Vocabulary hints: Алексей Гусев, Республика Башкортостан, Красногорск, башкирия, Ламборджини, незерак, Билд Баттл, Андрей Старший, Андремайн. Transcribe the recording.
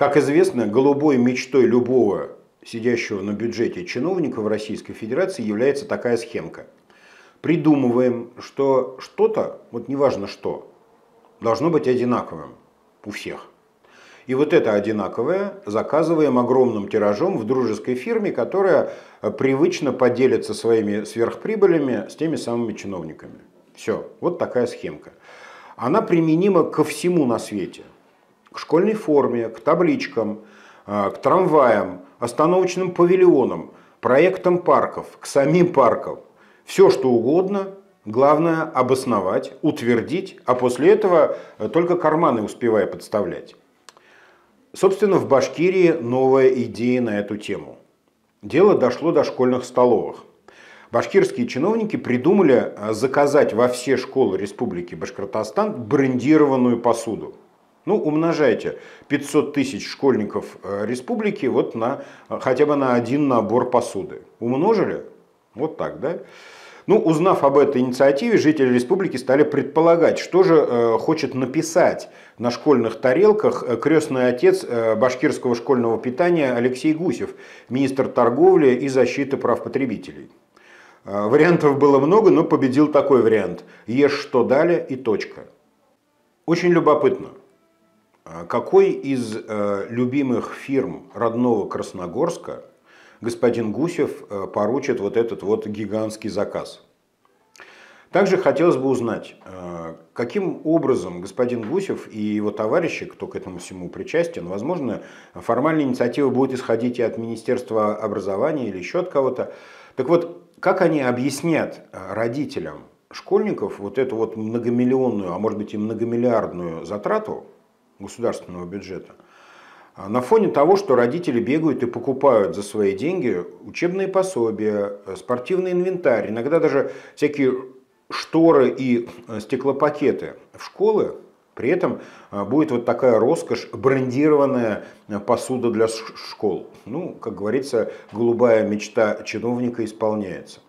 Как известно, голубой мечтой любого сидящего на бюджете чиновника в Российской Федерации является такая схемка. Придумываем, что что-то, вот неважно что, должно быть одинаковым у всех. И вот это одинаковое заказываем огромным тиражом в дружеской фирме, которая привычно поделится своими сверхприбылями с теми самыми чиновниками. Все, вот такая схемка. Она применима ко всему на свете. К школьной форме, к табличкам, к трамваям, остановочным павильонам, проектам парков, к самим паркам. Все, что угодно. Главное обосновать, утвердить, а после этого только карманы успевая подставлять. Собственно, в Башкирии новая идея на эту тему. Дело дошло до школьных столовых. Башкирские чиновники придумали заказать во все школы Республики Башкортостан брендированную посуду. Ну, умножайте 500 тысяч школьников республики вот на хотя бы на один набор посуды. Умножили? Вот так, да? Ну, узнав об этой инициативе, жители республики стали предполагать, что же хочет написать на школьных тарелках крестный отец башкирского школьного питания Алексей Гусев, министр торговли и защиты прав потребителей. Вариантов было много, но победил такой вариант. Ешь, что дали, и точка. Очень любопытно. Какой из любимых фирм родного Красногорска господин Гусев поручит вот этот вот гигантский заказ? Также хотелось бы узнать, каким образом господин Гусев и его товарищи, кто к этому всему причастен, возможно, формальная инициатива будет исходить и от Министерства образования или еще от кого-то. Так вот, как они объяснят родителям школьников вот эту вот многомиллионную, а может быть и многомиллиардную затрату государственного бюджета, на фоне того, что родители бегают и покупают за свои деньги учебные пособия, спортивный инвентарь, иногда даже всякие шторы и стеклопакеты в школы, при этом будет вот такая роскошь, брендированная посуда для школ. Ну, как говорится, голубая мечта чиновника исполняется.